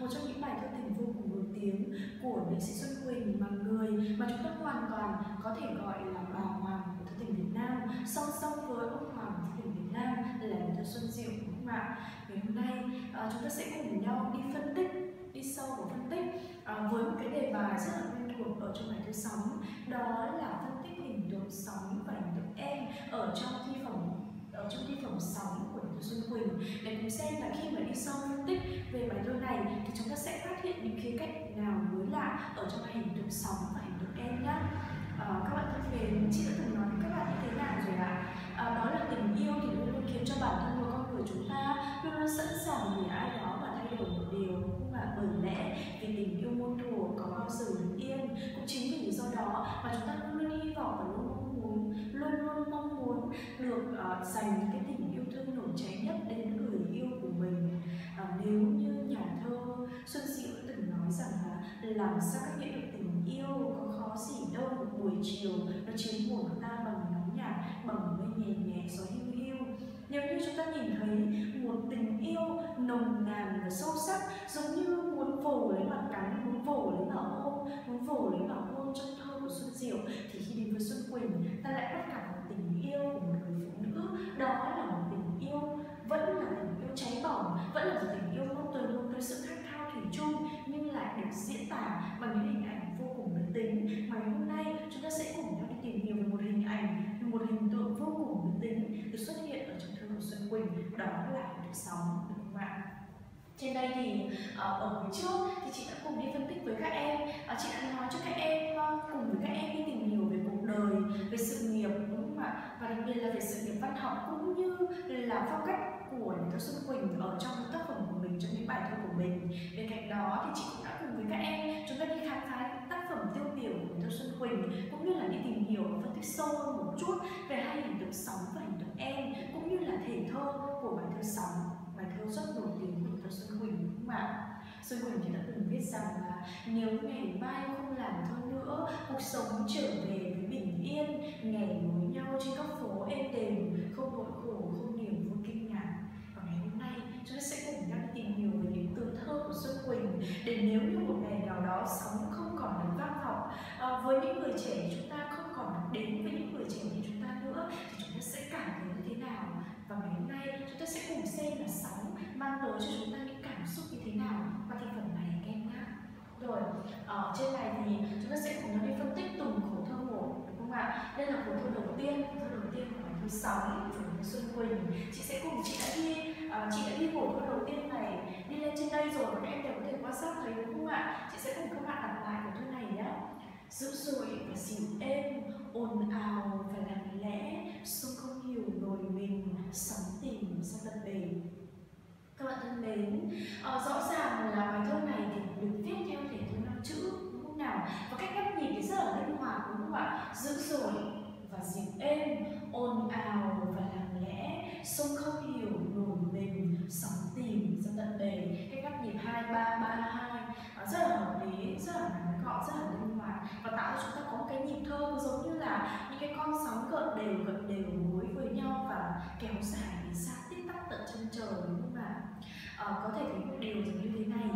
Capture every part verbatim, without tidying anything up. một trong những bài thơ tình vô cùng nổi tiếng của nghệ sĩ Xuân Quỳnh, mà người mà chúng ta hoàn toàn có thể gọi là bà hoàng của thơ tình Việt Nam, song song với ông hoàng của thơ tình Việt Nam là nhà thơ Xuân Diệu, đúng không ạ? Ngày hôm nay à, chúng ta sẽ cùng nhau đi phân tích, đi sâu vào phân tích à, với một cái đề bài rất là quen thuộc ở trong bài thơ sóng, đó là phân tích hình tượng sóng và hình tượng em ở trong thi phẩm ở trong thi phẩm sóng của nhà thơ Xuân Quỳnh, để cùng xem là khi mà đi sâu phân tích về bài thơ này thì chúng ta sẽ phát hiện những khía cạnh nào mới lạ ở trong hình tượng sóng và hình tượng em nhé. À, các bạn thân mến, chị đã từng nói với các bạn như thế nào rồi ạ? À? À, đó là tình yêu thì luôn luôn khiến cho bản thân của con người chúng ta luôn luôn sẵn sàng vì ai đó và thay đổi một điều, đúng không ạ? Bởi lẽ vì tình yêu muôn thuở có bao giờ được yên, cũng chính vì lý do đó mà chúng ta luôn luôn hy vọng và luôn mong muốn, luôn luôn mong muốn được uh, dành cái tình yêu thương nổi cháy nhất đến người yêu của mình. À, nếu như nhà thơ Xuân Diệu đã từng nói rằng là làm sao các nghĩa được tình yêu có khó gì đâu, một buổi chiều nó chiếm hồn ta bằng nóng nhạt, bằng mây nhẹ nhẹ gió hiu hiu. Nếu như chúng ta nhìn thấy một tình yêu nồng nàn và sâu sắc, giống như muốn vồ lấy mà cắn, muốn vồ lấy mà ôm, muốn vồ lấy mà hôn trong thơ của Xuân Diệu, thì khi đến với Xuân Quỳnh ta lại bắt gặp một tình yêu của một người phụ nữ, đó là một tình yêu vẫn là tình yêu cháy bỏng, vẫn là một tình yêu không từ luôn tới sự khát khao thủy chung, nhưng lại được diễn tả bằng những hình ảnh vô cùng nữ tính. Ngày hôm nay chúng ta sẽ cùng nhau đi tìm hiểu về một hình ảnh, một hình tượng vô cùng nữ tính được xuất hiện ở trong thơ của Xuân Quỳnh, đó là hình tượng sóng, đúng không ạ? Trên đây thì ở phía trước thì chị đã cùng đi phân tích với các em, chị đã nói cho các em cùng với các em đi tìm hiểu về cuộc đời, về sự nghiệp, đúng không ạ? Và đặc biệt là về sự nghiệp văn học cũng như là phong cách của nhà thơ Xuân Quỳnh ở trong những tác phẩm của mình, trong những bài thơ của mình. Bên cạnh đó thì chị cũng đã cùng với các em chúng ta đi khám phá những tác phẩm tiêu biểu của nhà thơ Xuân Quỳnh, cũng như là đi tìm hiểu và phân tích sâu hơn một chút về hai hình tượng sóng và hình tượng em, cũng như là thể thơ của bài thơ sóng, bài thơ rất nổi tiếng của nhà thơ Xuân Quỳnh, đúng không ạ? Xuân Quỳnh thì đã từng viết rằng là nếu ngày mai không làm thơ nữa, cuộc sống trở về với bình yên, nhảy nối nhau trên các phố êm đềm, không nỗi khổ, không niềm vui kinh ngạc. Và ngày hôm nay chúng ta sẽ cùng nhau tìm hiểu về những từ thơ của Xuân Quỳnh, để nếu như một ngày nào đó sóng không còn được vang vọng à, với những người trẻ, chúng ta không còn đến với những người trẻ như chúng ta nữa, thì chúng ta sẽ cảm thấy như thế nào? Và ngày hôm nay chúng ta sẽ cùng xem là sóng mang tới cho chúng ta những cảm xúc như thế nào qua thi phần này các em nhé. Rồi, ở trên này thì chúng ta sẽ cùng nhau đi phân tích từng khổ thơ một, đúng không ạ? Đây là khổ thơ đầu tiên, thơ đầu tiên của bài thơ sóng của Xuân Quỳnh. Chị sẽ cùng chị đã đi, uh, chị đã đi khổ thơ đầu tiên này đi lên trên đây rồi, các em đều có thể quan sát thấy, đúng không ạ? Chị sẽ cùng các bạn đọc lại khổ thơ này nhé. Dữ dội và xỉu êm, ồn ào và lặng lẽ, sông không hiểu nổi mình, sóng tìm ra bờ bể. Các bạn thân mến, à, rõ ràng là bài thơ này thì được viết theo thể thơ năm chữ, đúng không nào? Và cách gấp nhịp thì rất là linh hoạt, đúng không ạ? Dữ dội và dịu êm, ồn ào và lặng lẽ, sông không hiểu nổi mình, sóng tìm ra tận bể. Cách gấp nhịp hai ba ba hai rất là hợp lý, rất là ngắn gọn, rất là linh hoạt, và tạo cho chúng ta có cái nhịp thơ giống như là những cái con sóng gợn đều gợn đều nối với nhau và kéo dài đến xa tích tắc tận chân trời, đúng không ạ? À, có thể thấy một điều giống như thế này,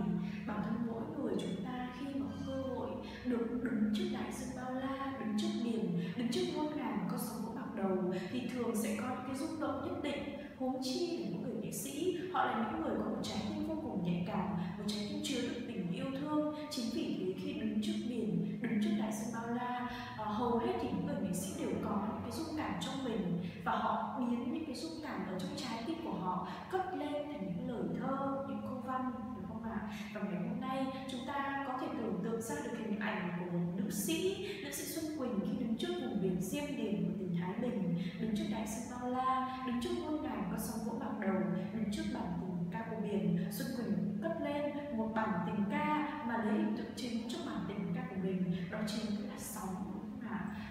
bản thân mỗi người chúng ta khi mà có cơ hội được đứng trước đại dương bao la, đứng trước biển, đứng trước muôn ngàn con sóng vỗ bạc đầu, thì thường sẽ có những cái rung động nhất định. Huống chi là những người nghệ sĩ, họ là những người có một trái tim vô cùng nhạy cảm, một trái tim chứa đựng tình yêu thương. Chính vì thế khi đứng trước biển, đứng trước đại dương bao la, à, hầu hết thì những người nghệ sĩ đều có những cái xúc cảm trong mình, và họ biến những cái xúc cảm ở trong trái tim của họ cất lên thành những lời thơ, những câu văn, đúng không ạ? Và ngày hôm nay chúng ta có thể tưởng tượng ra được hình ảnh của một nữ sĩ, nữ sĩ Xuân Quỳnh khi đứng trước vùng biển diêm điềm của tỉnh Thái Bình, đứng trước đại dương bao la, đứng trước muôn ngàn con sóng vỗ bạc đầu, đứng trước bản tình ca của biển, Xuân Quỳnh cất lên một bản tình ca mà lấy hình tượng chính trong bản tình ca của mình, đó chính là sóng.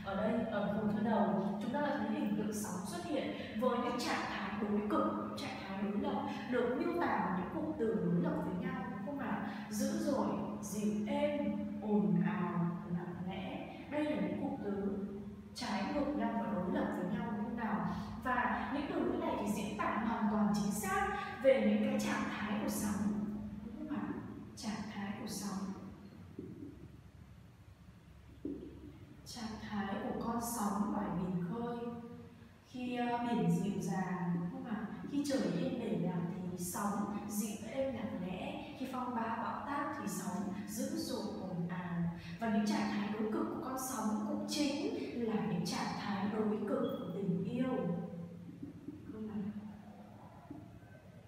Ở đây, ở khổ thơ đầu, chúng ta đã thấy hình tượng sóng xuất hiện với những trạng thái đối cực, trạng thái đối lập, được miêu tả bằng những cụm từ đối lập với nhau, đúng không ạ? Dữ dội, dịu êm, ồn ào, lặng lẽ. Đây là những cụm từ trái ngược nhau và đối lập với nhau, đúng không nào? Và những từ ngữ này thì diễn tả hoàn toàn chính xác về những cái trạng thái của sóng, đúng không ạ? sóng ngoài biển khơi. Khi biển dịu dàng, không mà khi trời yên bình lặng thì sóng dịu êm lặng lẽ. Khi phong ba bão táp thì sóng dữ dội ồn ào. Và những trạng thái đối cực của con sóng cũng chính là những trạng thái đối cực của tình yêu. Không mà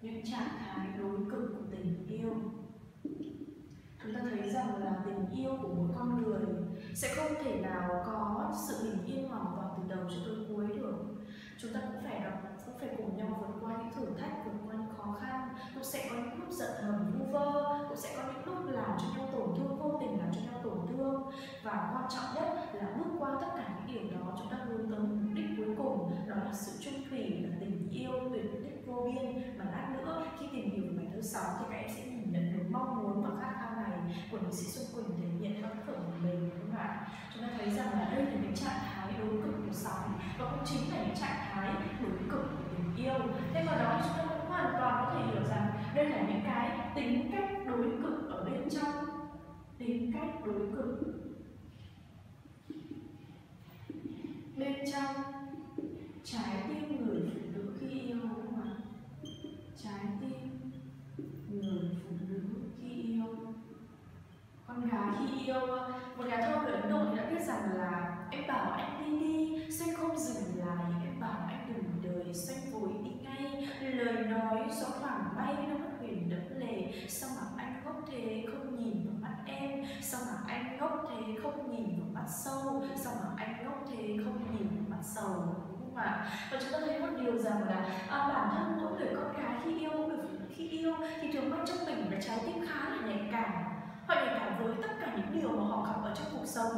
những trạng thái đối cực của tình yêu. Chúng ta thấy rằng là tình yêu của một con người sẽ không thể nào có sự bình yên hoàn toàn từ đầu cho tới cuối được. Chúng ta cũng phải cũng phải cùng nhau vượt qua những thử thách, vượt qua những khó khăn. Cũng sẽ có những lúc giận hờn vu vơ, cũng sẽ có những lúc làm cho nhau tổn thương, vô tình làm cho nhau tổn thương. Và quan trọng nhất là bước qua tất cả những điều đó, chúng ta hướng tới mục đích cuối cùng, đó là sự chung thủy, là tình yêu tuyệt đích vô biên. Mà lát nữa khi tìm hiểu về bài thứ sáu thì các em sẽ nhìn nhận được mong muốn và khát khao này của nữ sĩ Xuân Quỳnh thể hiện khắc khẩu của mình, đúng không ạ? Chúng ta thấy rằng là đây là những trạng thái đối cực của sóng và cũng chính là những trạng thái đối cực của tình yêu. Thế vào đó chúng ta cũng hoàn toàn có thể hiểu rằng đây là những cái tính cách đối cực ở bên trong, tính cách đối cực bên trong trái tim người phụ nữ khi yêu, đúng không ạ? Trái tim người phụ nữ khi yêu. Con gái khi yêu, một nhà thơ người Ấn Độ đã viết rằng là em bảo anh đi đi, sẽ không dừng lại. Em bảo anh đừng đời, xoay vội đi ngay. Lời nói gió thoảng bay, nó mất quyền đẫm lệ. Sao mà anh gốc thế, không nhìn vào mắt em? Sao mà anh gốc thế, không nhìn vào mắt sâu? Sao mà anh gốc thế, không nhìn vào mắt sầu? Đúng không ạ? Và chúng ta thấy một điều rằng là à, bản thân mỗi người con gái khi yêu, mỗi người phụ nữ khi yêu thì thường mang trong mình là trái tim khá là nhạy cảm. Họ nhạy cảm với tất cả những điều mà họ gặp ở trong cuộc sống.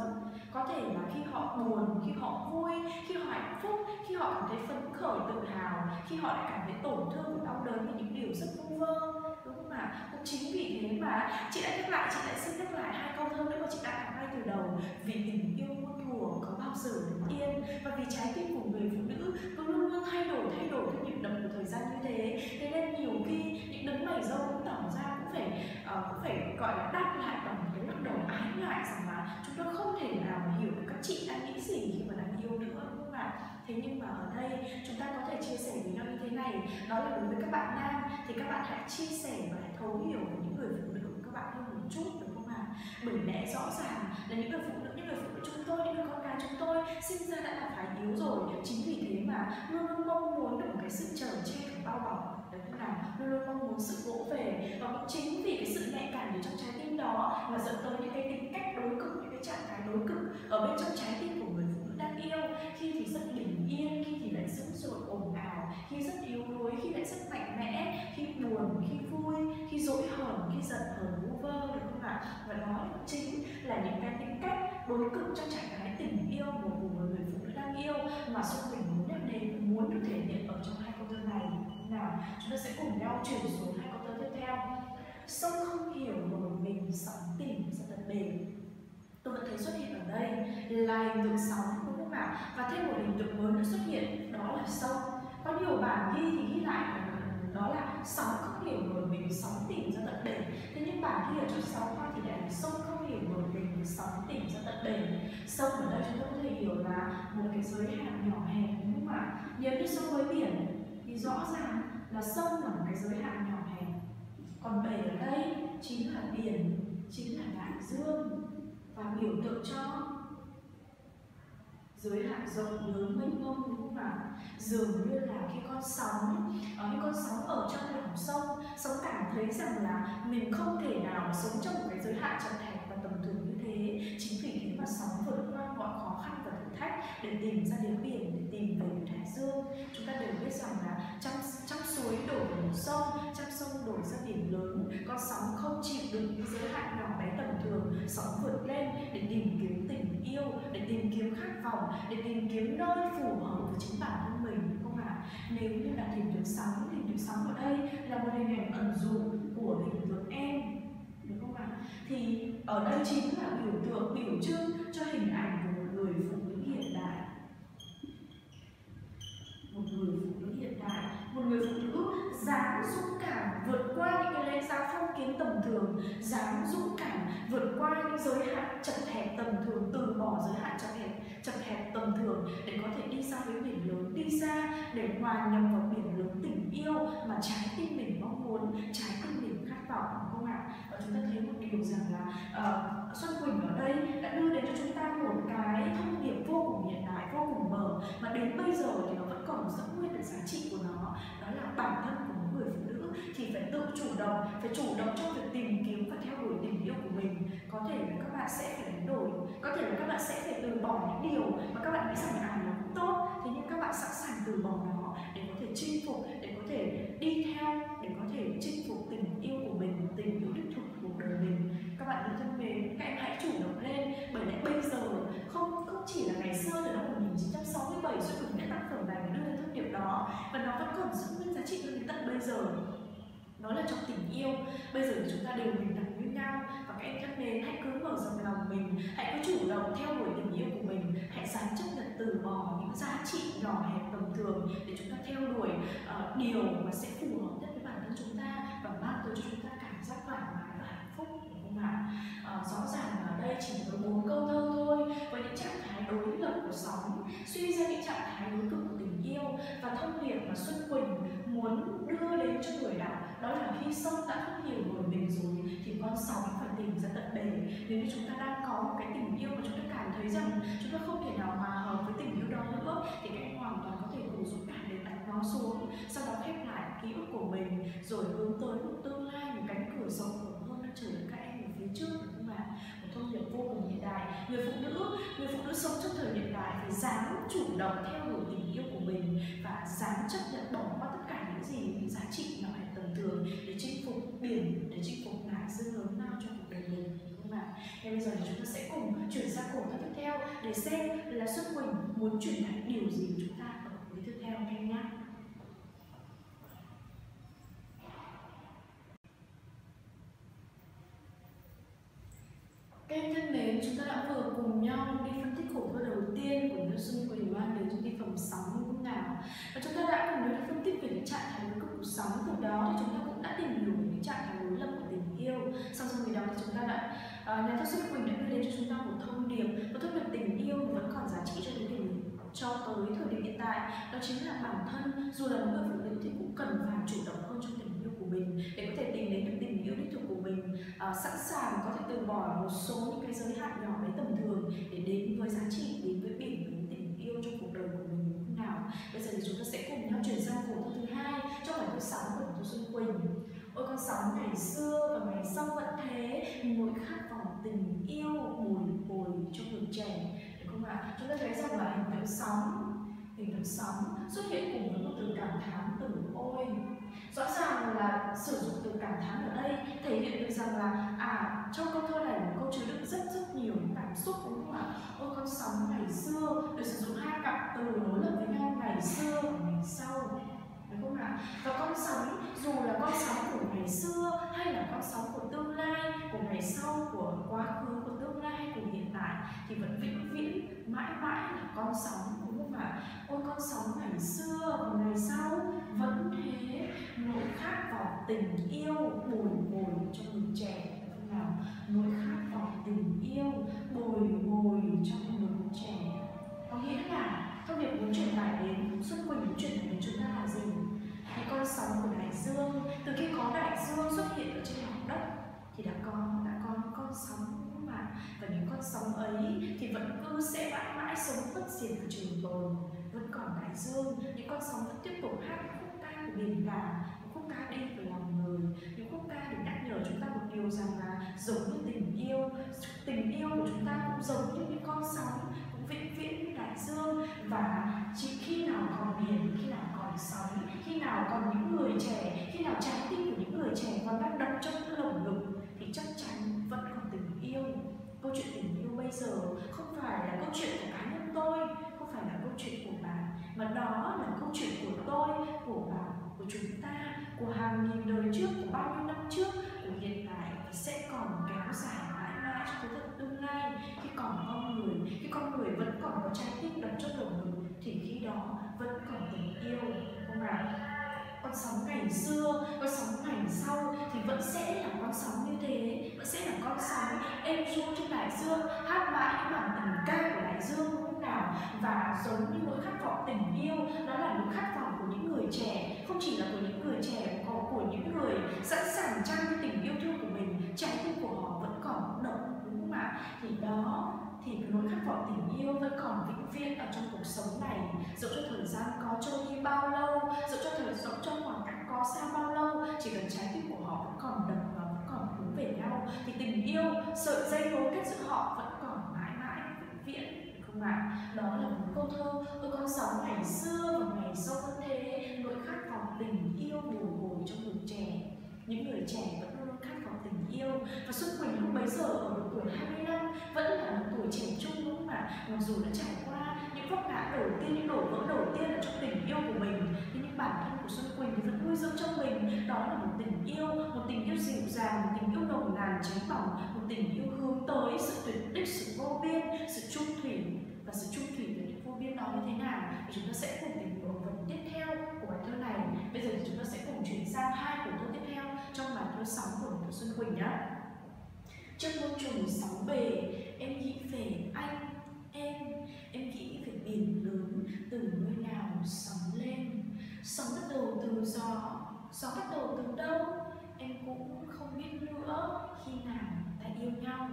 Có thể là khi họ buồn, khi họ vui, khi họ hạnh phúc, khi họ cảm thấy phấn khởi, tự hào, khi họ lại cảm thấy tổn thương và đau đớn vì những điều rất vô vơ, đúng không ạ? Cũng chính vì thế mà chị đã nhắc lại, chị lại xin nhắc lại hai câu thơ nữa mà chị đã nói ngay từ đầu. Vì tình yêu muôn thuở có bao giờ đến yên, và vì trái tim của người phụ nữ cứ luôn luôn thay đổi, thay đổi theo nhịp đập của thời gian như thế. Thế nên nhiều khi những đấng mày râu cũng tỏ ra cũng phải uh, cũng phải gọi là đáp lại bằng cái lắc đầu ái ngại rằng là chúng ta không thể nào mà hiểu được các chị đang nghĩ gì khi mà đang yêu nữa, đúng không ạ? Thế nhưng mà ở đây chúng ta có thể chia sẻ với nhau như thế này, đó là đối với các bạn nam thì các bạn hãy chia sẻ và hãy thấu hiểu với những người phụ nữ các bạn hơn một chút, đúng không ạ? Bởi lẽ rõ ràng là những người phụ nữ, những người phụ nữ chúng tôi, những người con gái chúng tôi sinh ra đã là phái yếu rồi, chính vì thế mà luôn luôn mong muốn được một cái sự chở che, bao bọc, đúng không nào? Luôn luôn mong muốn sự vỗ về, và cũng chính vì cái sự nhạy cảm ở trong trái tim đó mà dẫn tới những cái tính cách đối cực, những cái trạng thái đối cực ở bên trong trái tim của người phụ nữ đang yêu. Khi thì rất bình yên, khi thì lại dữ dội ồn ào, khi rất yếu đuối, khi lại rất mạnh mẽ, khi buồn, khi vui, khi dỗi hờn, khi giận hờn vu vơ, đúng không ạ? Và đó chính là những cái tính cách đối cực trong trạng thái tình yêu của một người phụ nữ đang yêu mà Xuân Quỳnh muốn nhắc đến, muốn được thể hiện ở trong hai câu thơ này. Nào, chúng ta sẽ cùng nhau chuyển xuống hai câu thơ tiếp theo. Sông không hiểu nổi mình, sóng tìm ra tận bền. Tôi vẫn thấy xuất hiện ở đây là hình tượng sóng, đúng không ạ? Và thêm một hình tượng mới nữa xuất hiện, đó là sông. Có nhiều bản ghi thì ghi lại đó là sóng không hiểu nổi mình, sóng tìm ra tận bền. Thế nhưng bản ghi ở trong sáu hoa thì lại là sông không hiểu nổi mình, sóng tìm ra tận bền. Sông ở đây chúng ta có thể hiểu là một cái giới hạn nhỏ hẹp, đúng không ạ? Nếu như sông với biển thì rõ ràng là sông là một cái giới hạn nhỏ hẹp, còn bể ở đây chính là biển, chính là đại dương và biểu tượng cho giới hạn rộng lớn mênh mông, đúng không ạ? Dường như là khi con sóng, khi con sóng ở trong lòng sông, sóng cảm thấy rằng là mình không thể nào sống trong một cái giới hạn chật hẹp và tầm thường như thế. Chính vì thế mà sóng vượt qua mọi khó khăn và thử thách để tìm ra đến biển, để tìm về đại dương. Chúng ta đều biết rằng là trong trong suối đổ vào sông, trong sông đổ ra biển lớn. Con sóng không chịu đựng những giới hạn nhỏ bé tầm thường, sóng vượt lên để tìm kiếm tình yêu, để tìm kiếm khát vọng, để tìm kiếm nơi phù hợp với chính bản thân mình, đúng không ạ? Nếu như là hình tượng sóng, hình tượng sóng ở đây là một hình ảnh ẩn dụ của hình tượng em, đúng không ạ? Thì ở đây chính là biểu tượng, biểu trưng cho hình ảnh của một người phụ nữ hiện đại. Một người phụ nữ hiện đại, một người phụ nữ dám dũng cảm vượt qua những cái lễ giáo phong kiến tầm thường, dám dũng cảm vượt qua những giới hạn chật hẹp tầm thường, từ bỏ giới hạn chật hẹp chật hẹp tầm thường để có thể đi xa với biển lớn, đi xa để hòa nhập vào biển lớn tình yêu mà trái tim mình mong muốn, trái tim mình khát vọng, đúng không ạ? Và chúng ta thấy một điều rằng là uh, Xuân Quỳnh ở đây đã đưa đến cho chúng ta một cái thông điệp vô cùng hiện đại, vô cùng mở mà đến bây giờ thì nó vẫn còn giữ nguyên được giá trị của nó, đó là bản thân của một người phụ nữ thì phải tự chủ động, phải chủ động trong việc tìm kiếm và theo đuổi tình yêu của mình. Có thể là các bạn sẽ phải đánh đổi, có thể là các bạn sẽ phải từ bỏ những điều mà các bạn nghĩ rằng là nó cũng tốt, thế nhưng các bạn sẵn sàng từ bỏ nó để có thể chinh phục, để có thể đi theo, để có thể chinh phục tình yêu của mình, tình yêu đích thực của cuộc đời mình. Các bạn thân mến, các em hãy chủ động lên, bởi lẽ bây giờ không không chỉ là ngày xưa, là năm một nghìn chín trăm sáu mươi bảy Xuân Quỳnh đã tác phẩm này đưa lên thông điệp đó và nó vẫn còn giữ nguyên giá trị cho đến tận bây giờ. Nó là trong tình yêu, bây giờ thì chúng ta đều bình đẳng với nhau, và các em thân mến hãy cứ mở rộng lòng mình, hãy cứ chủ động theo đuổi tình yêu của mình, hãy dám chấp nhận từ bỏ những giá trị nhỏ hẹp tầm thường để chúng ta theo đuổi uh, điều mà sẽ phù hợp nhất với bản thân chúng ta và mang tới cho chúng ta cảm giác thoải mái và hạnh phúc, đúng không ạ? Uh, rõ ràng ở đây chỉ có bốn câu thơ thôi, với những trạng thái đối lập của sóng suy ra những trạng thái đối cực của tình yêu, và thông điệp mà Xuân Quỳnh muốn đưa đến cho người đọc đó là khi sông đã không hiểu nổi mình rồi thì con sóng phải tìm ra tận bể. Nếu như chúng ta đang có một cái tình yêu mà chúng ta cảm thấy rằng chúng ta không thể nào hòa hợp với tình yêu đó nữa thì các em hoàn toàn có thể đủ dũng cảm để đặt nó xuống, sau đó khép lại ký ức của mình rồi hướng tới một tương lai, một cánh cửa rộng mở hơn đang chờ đợi các em ở phía trước, đúng không ạ? Một thông điệp vô cùng hiện đại. Người phụ nữ, người phụ nữ sống trong thời hiện đại phải dám chủ động theo đuổi tình yêu của mình và dám chấp nhận bỏ qua tất cả những gì những giá trị nhỏ hẹp tầm thường để chinh phục biển, để chinh phục đại dương lớn lao trong cuộc đời mình, đúng không ạ? Thế bây giờ thì chúng ta sẽ cùng chuyển sang câu tiếp theo để xem là Xuân Quỳnh muốn truyền đạt điều gì của chúng ta ở câu tiếp theo các em nhé. Các em thân mến, chúng ta đã vừa cùng nhau đi phân tích khổ thơ đầu tiên của Xuân Quỳnh mang đến cho tác phẩm Sóng Lúc Nào, và chúng ta đã cùng nhau đi phân tích về những trạng thái đối cực của sóng. Từ đó thì chúng ta cũng đã tìm hiểu những trạng thái đối lập của tình yêu. Sau sau khi đó thì chúng ta đã uh, nhà thơ Xuân Quỳnh đã đưa đến cho chúng ta một thông điệp, một thông điệp tình yêu vẫn còn giá trị cho đến mình cho tới thời điểm hiện tại, đó chính là bản thân dù là người phụ nữ thì cũng cần phải chủ động hơn trong tình yêu của mình để có thể tìm đến được tình yêu đích thực của mình, à, sẵn sàng có thể từ bỏ một số những cái giới hạn nhỏ bé tầm thường để đến với giá trị, đến với biển, đến tình yêu trong cuộc đời của mình như thế nào. Bây giờ thì chúng ta sẽ cùng nhau chuyển sang khổ thơ thứ hai trong bài thơ Sóng của thơ Xuân Quỳnh. Ôi con sóng ngày xưa và ngày sau vẫn thế, nỗi khát vọng tình yêu bồi hồi trong tuổi trẻ. Và chúng ta thấy rằng là hình tượng sóng, hình tượng sóng xuất hiện cùng với một từ cảm thán từ ôi. Rõ ràng là sử dụng từ cảm thán ở đây thể hiện được rằng là à, trong câu thơ này một câu chứa đựng rất rất nhiều cảm xúc, đúng không ạ? Ôi con sóng ngày xưa được sử dụng hai cặp từ đối lập với nhau, ngày xưa và ngày sau, đúng không ạ? Và con sóng, dù là con sóng của ngày xưa hay là con sóng của tương lai, của ngày sau, của quá khứ, của tương lai, của hiện tại thì vẫn vĩnh viễn mãi mãi là con sóng, đúng không ạ? Ôi con sóng ngày xưa và ngày sau vẫn thế, nỗi khát vọng tình yêu bồi hồi trong người trẻ, đúng không nào? Nỗi khát vọng tình yêu bồi hồi trong người trẻ, có nghĩa là thông điệp muốn truyền tải đến, Xuân Quỳnh muốn truyền tải đến chúng ta là gì? Những con sóng của đại dương, từ khi có đại dương xuất hiện ở trên mặt đất thì đã có đã có những con sóng, đúng không ạ? Và những con sóng ấy thì vẫn cứ sẽ mãi mãi sống bất diệt và trường tồn. Vẫn còn đại dương, những con sóng vẫn tiếp tục hát những khúc ca của biển cả, những khúc ca đi với lòng người, những khúc ca để nhắc nhở chúng ta một điều rằng là giống như tình yêu, tình yêu của chúng ta cũng giống như những con sóng, vĩnh viễn như đại dương, và chỉ khi nào còn biển, khi nào còn sóng, khi nào còn những người trẻ, khi nào trái tim của những người trẻ còn đang đập trong những lồng ngực thì chắc chắn vẫn còn tình yêu. Câu chuyện tình yêu bây giờ không phải là câu chuyện của cá nhân tôi, không phải là câu chuyện của bạn, mà đó là câu chuyện của tôi, của bạn, của chúng ta, của hàng nghìn đời trước, của bao nhiêu năm trước, của hiện tại và sẽ còn kéo dài mãi mãi cho tới tận tương lai. Khi còn con người, khi con người vẫn còn có trái tim đập trong lồng ngực thì khi đó vẫn còn tình yêu, không ạ? con sóng ngày xưa, con sóng ngày sau thì vẫn sẽ là con sóng như thế, vẫn sẽ là con sóng êm ru trên đại dương, hát mãi những bản tình ca của đại dương lúc nào. Và giống như nỗi khát vọng tình yêu, đó là nỗi khát vọng của những người trẻ, không chỉ là của những người trẻ, còn của những người sẵn sàng trao tình yêu thương của mình, trái tim của họ vẫn còn động, đúng không ạ? Thì đó, thì nỗi khát vọng tình yêu vẫn còn vĩnh viễn ở trong cuộc sống này, dẫu cho thời gian có trôi đi bao lâu, dẫu cho thời gian trong hoàn cảnh có xa bao lâu, chỉ cần trái tim của họ vẫn còn đập và vẫn còn hướng về nhau thì tình yêu, sợi dây nối kết giữa họ vẫn còn mãi mãi vĩnh viễn, đúng không ạ? Đó là một câu thơ với con sóng ngày xưa và ngày sau vẫn thế, nỗi khát vọng tình yêu bồi hồi trong người trẻ. Những người trẻ vẫn luôn khát vọng tình yêu, và Xuân Quỳnh lúc bấy giờ ở độ tuổi hai mươi lăm vẫn là một tuổi trẻ trung, đúng không ạ? Mặc dù đã trải qua những vấp ngã đầu tiên, những đổ vỡ đầu tiên ở trong tình yêu của mình, thế nhưng bản thân của Xuân Quỳnh thì vẫn nuôi dưỡng trong mình đó là một tình yêu, một tình yêu dịu dàng, một tình yêu nồng nàn cháy bỏng, một tình yêu hướng tới sự tuyệt đích, sự vô biên, sự trung thủy. Và sự trung thủy với vô biên đó như thế nào thì chúng ta sẽ cùng tìm hiểu phần tiếp theo của bài thơ này. Bây giờ thì chúng ta sẽ cùng chuyển sang hai của thơ tiếp theo trong bài thơ sóng của Xuân Quỳnh nhé. Trước môi trùng sóng bề, em nghĩ về anh, em, em nghĩ về biển lớn, từ nơi nào sóng lên. Sóng bắt đầu từ gió, sóng bắt đầu từ đâu, em cũng không biết nữa, khi nào ta yêu nhau.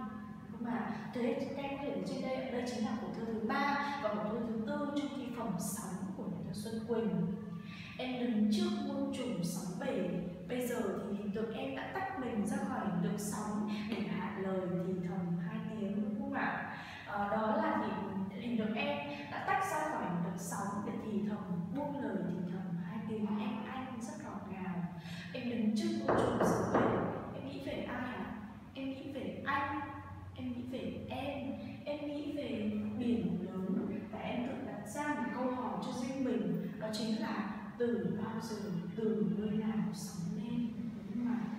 Mà thế chúng ta có thể thấy trên đây, đây chính là của thơ thứ ba và của thơ thứ tư trong thi phẩm sóng của nhà thơ Xuân Quỳnh. Em đứng trước muôn trùng sóng bể, bây giờ thì hình tượng em đã tách mình ra khỏi hình tượng sóng để hạ lời thì thầm hai tiếng, đúng không ạ? À, đó là hình tượng em đã tách ra khỏi hình tượng sóng để thì thầm buông lời thì thầm hai tiếng em anh rất ngọt ngào. Em đứng trước muôn trùng sóng bể, em nghĩ về ai ạ? Em nghĩ về anh, em nghĩ về em, em nghĩ về biển lớn, và em tự đặt ra một câu hỏi cho riêng mình, đó chính là từ bao giờ, từ nơi nào sóng lên, đúng không ạ?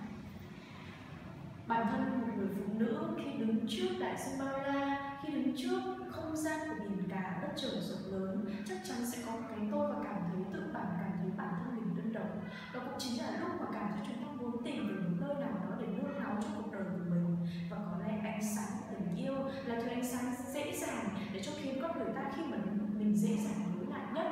Bản thân một người phụ nữ khi đứng trước đại dương bao la, khi đứng trước không gian của biển cả, đất trời rộng lớn, chắc chắn sẽ có cái tôi và cảm thấy tự bản, cảm thấy bản thân mình đơn độc. Đó cũng chính là lúc mà cảm thấy chúng ta muốn tìm về một nơi nào đó để nương náu cho cuộc đời của mình, và có lẽ ánh sáng của tình yêu là thứ ánh sáng dễ dàng để cho khiến con người ta khi mà mình dễ dàng nối lại nhất.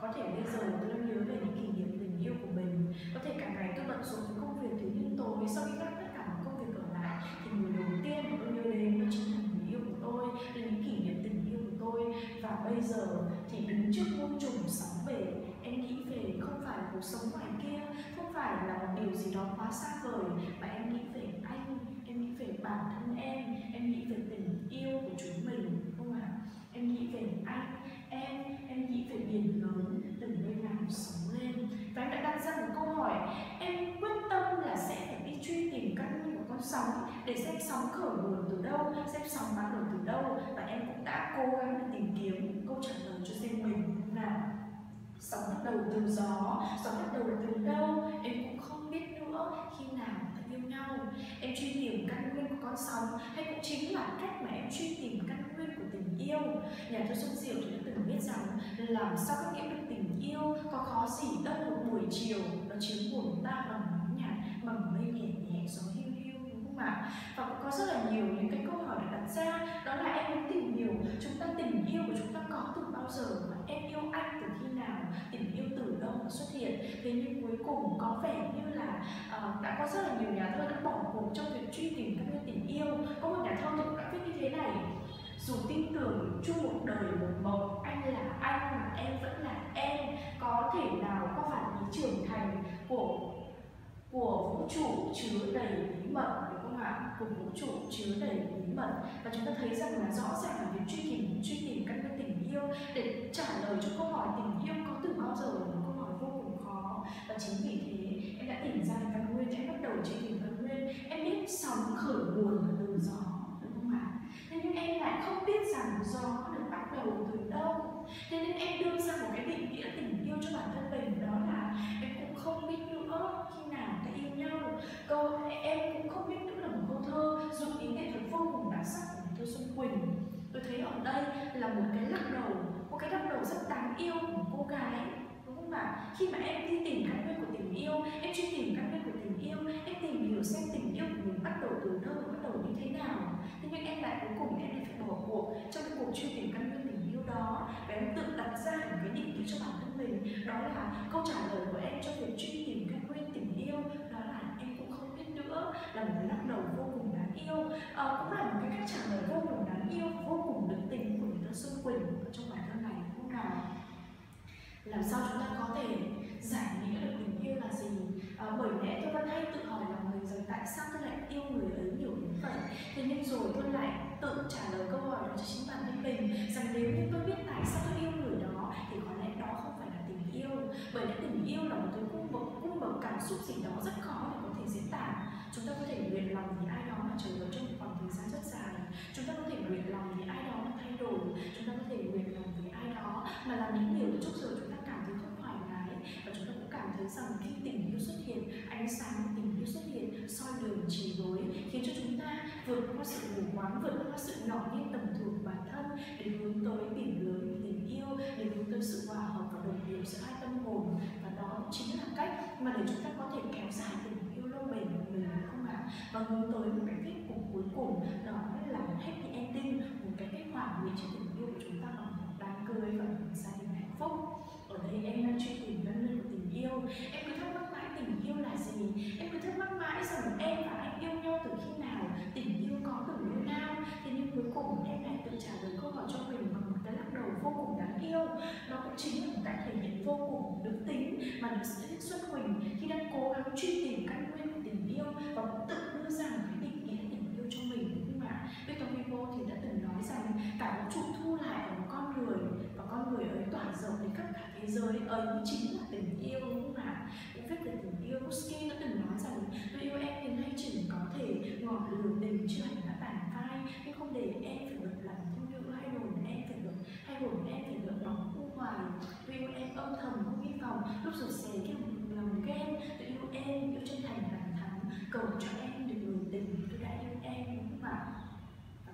Có thể bây giờ tôi đang nhớ về những kỷ niệm tình yêu của mình, có thể cả ngày tôi bận rộn với công việc, thế nhưng tối sau khi gác tất cả mọi công việc ở lại thì người đầu tiên mà tôi nhớ đến đó chính là người yêu của tôi, là những kỷ niệm tình yêu của tôi. Và bây giờ thì đứng trước muôn trùng sóng bể, em nghĩ về không phải cuộc sống ngoài kia, không phải là một điều gì đó quá xa vời, mà em nghĩ về anh, em nghĩ về bản thân em, em nghĩ về tình yêu của chúng mình, đúng không ạ? Em nghĩ về anh, em, em nghĩ về biển lớn, từ nơi nào sóng lên. Và em đã đặt ra một câu hỏi, em quyết tâm là sẽ phải đi truy tìm căn nguyên của con sóng, để xem sóng khởi nguồn từ đâu, xem sóng bắt đầu từ đâu, và em cũng đã cố gắng để tìm kiếm câu trả lời cho riêng mình nào. Sóng bắt đầu từ gió, sóng bắt đầu từ đâu, em cũng không biết nữa, khi nào ta yêu nhau. Em truy tìm căn nguyên của con sóng, hay cũng chính là cách mà em truy tìm căn nguyên của tình yêu. Nhà thơ Xuân Diệu thì đã từng biết rằng làm sao các nghĩa được tình yêu có khó gì đâu một buổi chiều, nó chiếm buồn ta bằng nắng nhạt, bằng mây nhẹ nhẹ, gió hiu hiu, đúng không ạ? Và cũng có rất là nhiều những cái câu hỏi đặt ra, đó là em muốn tìm hiểu chúng ta tình yêu của chúng ta có từ bao giờ, và em yêu anh từ khi nào, tình yêu từ đâu mà xuất hiện. Thế nhưng cuối cùng có vẻ như là uh, đã có rất là nhiều nhà thơ đã bỏ cuộc trong việc truy tìm các nguyên tình yêu. Có một nhà thơ thì cũng đã viết như thế này: dù tin tưởng chung một đời một mộng, anh là anh mà em vẫn là em, có thể nào có phản lý trưởng thành của của vũ trụ chứa đầy bí mật, đúng không ạ? Của vũ trụ chứa đầy bí mật. Và chúng ta thấy rằng là rõ ràng là việc truy tìm truy tìm các cái tình yêu để trả lời cho câu hỏi tình yêu có từ bao giờ là một câu hỏi vô cùng khó. Và chính vì thế em đã tìm ra căn nguyên, em bắt đầu truy tìm căn nguyên. Em biết sóng khởi nguồn là từ gió, đúng không ạ? Thế nhưng em lại không biết rằng gió được bắt đầu từ đâu. Thế nên em đưa ra một cái định nghĩa tình yêu cho bản thân mình, đó là em cũng không biết nữa khi nào ta yêu nhau. Câu em cũng không biết nữa là một câu thơ dùng ý nghệ thuật vô cùng đặc sắc của thơ Xuân Quỳnh. Tôi thấy ở đây là một cái lắc đầu, một cái lắc đầu rất đáng yêu của cô gái, đúng không ạ? Khi mà em đi tìm căn nguyên của tình tình yêu, em truy tìm căn nguyên của tình yêu, em tìm hiểu xem tình yêu của mình bắt đầu từ đâu, bắt đầu như thế nào. Thế nhưng em lại cuối cùng em lại phải bỏ cuộc trong cái cuộc truy tìm căn nguyên tình yêu đó, và em tự đặt ra một cái định nghĩa cho bản thân mình, đó là câu trả lời của em cho việc truy tìm căn nguyên tình yêu, đó là em cũng không biết nữa, là một cái lắc đầu vô cùng đáng yêu, à, cũng là một cái cách trả lời vô cùng đáng yêu, vô cùng được tình của người ta Xuân Quỳnh trong bản thân này lúc nào. Làm sao chúng ta có thể giải nghĩa được tình yêu là gì? À, bởi lẽ tôi vẫn hay tự hỏi là mình rằng tại sao tôi lại yêu người ấy nhiều đến vậy? Thế nhưng rồi tôi lại tự trả lời câu hỏi đó cho chính bản thân mình, rằng nếu như tôi biết tại sao tôi yêu người đó thì có lẽ đó không phải là tình yêu. Bởi lẽ tình yêu là một cái cung bậc cung bậc cảm xúc gì đó rất khó để có thể diễn tả. Chúng ta có thể nguyện lòng vì ai đó mà chờ đợi trong một khoảng thời gian rất dài. Chúng ta có thể nguyện lòng vì ai đó mà thay đổi. Chúng ta có thể nguyện lòng vì ai đó mà làm những điều trước giờ chúng ta cảm thấy không thoải mái, và chúng ta cũng cảm thấy rằng khi tình yêu xuất hiện, ánh sáng tình yêu xuất hiện soi đường chỉ lối, khiến cho chúng ta vượt qua sự mù quáng, vượt qua sự nhỏ nhiên tầm thường bản thân để hướng tới tìm lớn tình yêu, để hướng tới sự hòa hợp và đồng điệu giữa hai tâm hồn, và đó chính là cách mà để chúng ta có thể kéo dài tình yêu lâu bền của mình, đúng không ạ? Và hướng tới một cái kết cục cuối cùng, đó là một happy ending, một cái kết quả về cho tình yêu của chúng ta nó đáng cười và gia đình hạnh phúc. Ở đây em đang truy tìm căn nguyên của tình yêu, em cứ thắc mắc mãi tình yêu là gì, em cứ thắc mắc mãi rằng em và anh yêu nhau từ khi nào, tình yêu có từ lúc nào. Thế nhưng cuối cùng em lại tự trả lời câu hỏi cho mình bằng một cái lắc đầu vô cùng đáng yêu. Nó cũng chính là một cách thể hiện vô cùng nữ tính mà nữ sĩ Xuân Quỳnh khi đang cố gắng truy tìm căn nguyên của tình yêu, và cũng tự đưa ra một cái định nghĩa tình yêu cho mình. Nhưng mà Victor Hugo thì đã từng nói rằng cả vũ trụ thu lại ở một con người, và con người ấy tỏa rộng đến khắp cả thế giới, ấy chính là tình yêu, đúng không ạ? Cũng phép về tình yêu, Ruskin đã từng nói rằng tôi yêu em đến nay chỉ có thể ngọt lửa tình chưa hẳn đã tàn phai, nhưng không để em phải được làm thương nữ, hay hồn em phải được hay hồn em phải được bóng u hoài. Tôi yêu em âm thầm không hy vọng, lúc rồi xé cái lòng ghen. Tôi yêu em yêu chân thành thẳng thắn, cầu cho em được người tình tôi đã yêu em, đúng không ạ?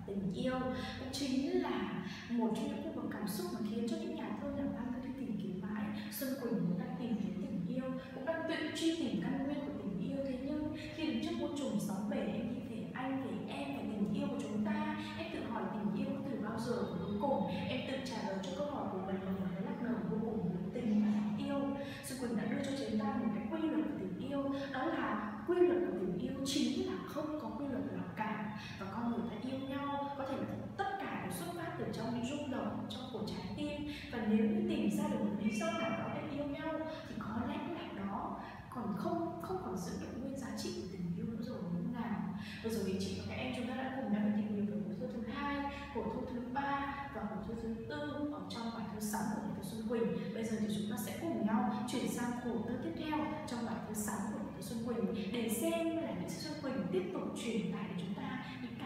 Tình yêu cũng chính là một trong những cung bậc cảm xúc mà khiến cho những nhà thơ làm văn ta đi tìm kiếm mãi. Xuân Quỳnh cũng đang tìm kiếm tình yêu, cũng đang tự truy tìm căn nguyên của tình yêu. Thế nhưng khi đứng trước môi trường sóng bể, em nghĩ về anh, về em và tình yêu của chúng ta, em tự hỏi tình yêu từ bao giờ, và cuối cùng em tự trả lời cho câu hỏi của mình bằng một cái lắc đầu vô cùng lớn tình và đáng yêu. Xuân Quỳnh đã đưa cho chúng ta một cái quy luật của tình yêu, đó là quy luật của tình yêu chính là không có quy luật nào cả, và con người ta yêu nhau có thể là tất cả đều xuất phát từ trong những rung động trong của trái tim, và nếu như tìm ra được một lý do nào đó để yêu nhau thì có lẽ là đó còn không không còn giữ được nguyên giá trị của tình yêu nữa rồi, như nào. Vừa rồi thì chị và các em chúng ta đã cùng nhau tìm hiểu về hồi thơ thứ hai, hồi thơ thứ ba và hồi thơ thứ tư ở trong bài thơ sáu của nhà thơ Xuân Quỳnh. Bây giờ thì chúng ta sẽ cùng nhau chuyển sang hồi thơ tiếp theo trong bài thơ sáu của Xuân Quỳnh để xem là những Xuân Quỳnh tiếp tục truyền tải cho chúng ta